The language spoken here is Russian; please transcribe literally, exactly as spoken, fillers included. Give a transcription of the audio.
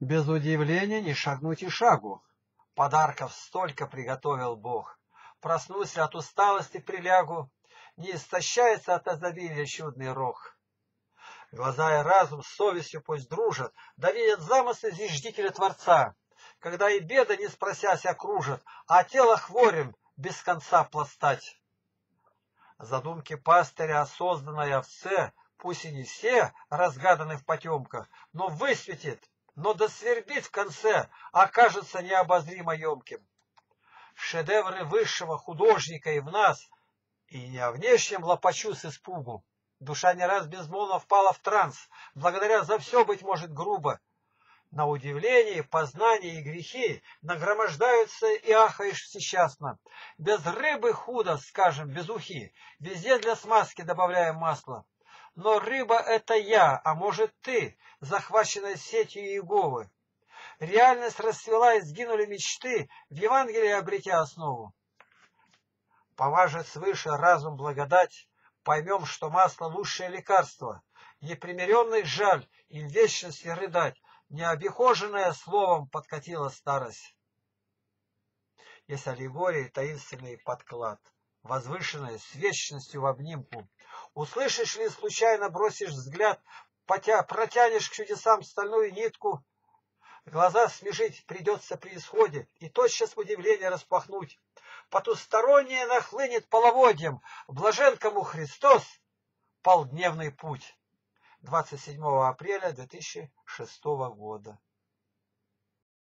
без удивления не шагнуть и шагу. Подарков столько приготовил Бог. Проснусь от усталости, прилягу, не истощается от изобилия чудный рог. Глаза и разум с совестью пусть дружат, да видят замыслы зиждителя Творца, когда и беда, не спросясь, окружат, а тело хворем без конца пластать. Задумки пастыря о созданной овце, пусть и не все разгаданы в потемках, но высветит, но досвербит в конце, окажется необозримо емким. Шедевры высшего художника и в нас, и не о внешнем лопачу с испугу. Душа не раз безмолвно впала в транс, благодаря за все, быть может, грубо. На удивление, познание и грехи нагромождаются и ахаешь всечасно. Без рыбы худо, скажем, без ухи, везде для смазки добавляем масло. Но рыба — это я, а может ты, захваченная сетью Иеговы. Реальность расцвела, и сгинули мечты, в Евангелии обретя основу. Помажет свыше разум благодать, поймем, что масло — лучшее лекарство. Непримиренных жаль, и в вечности рыдать, необихоженное словом подкатила старость. Есть аллегории, таинственный подклад, возвышенное с вечностью в обнимку. Услышишь ли, случайно бросишь взгляд, потя, протянешь к чудесам стальную нитку. Глаза смежить придется при исходе, и тотчас удивление распахнуть. Потустороннее нахлынет половодьем, блаженкому Христос полдневный путь. двадцать седьмого апреля две тысячи шестого года.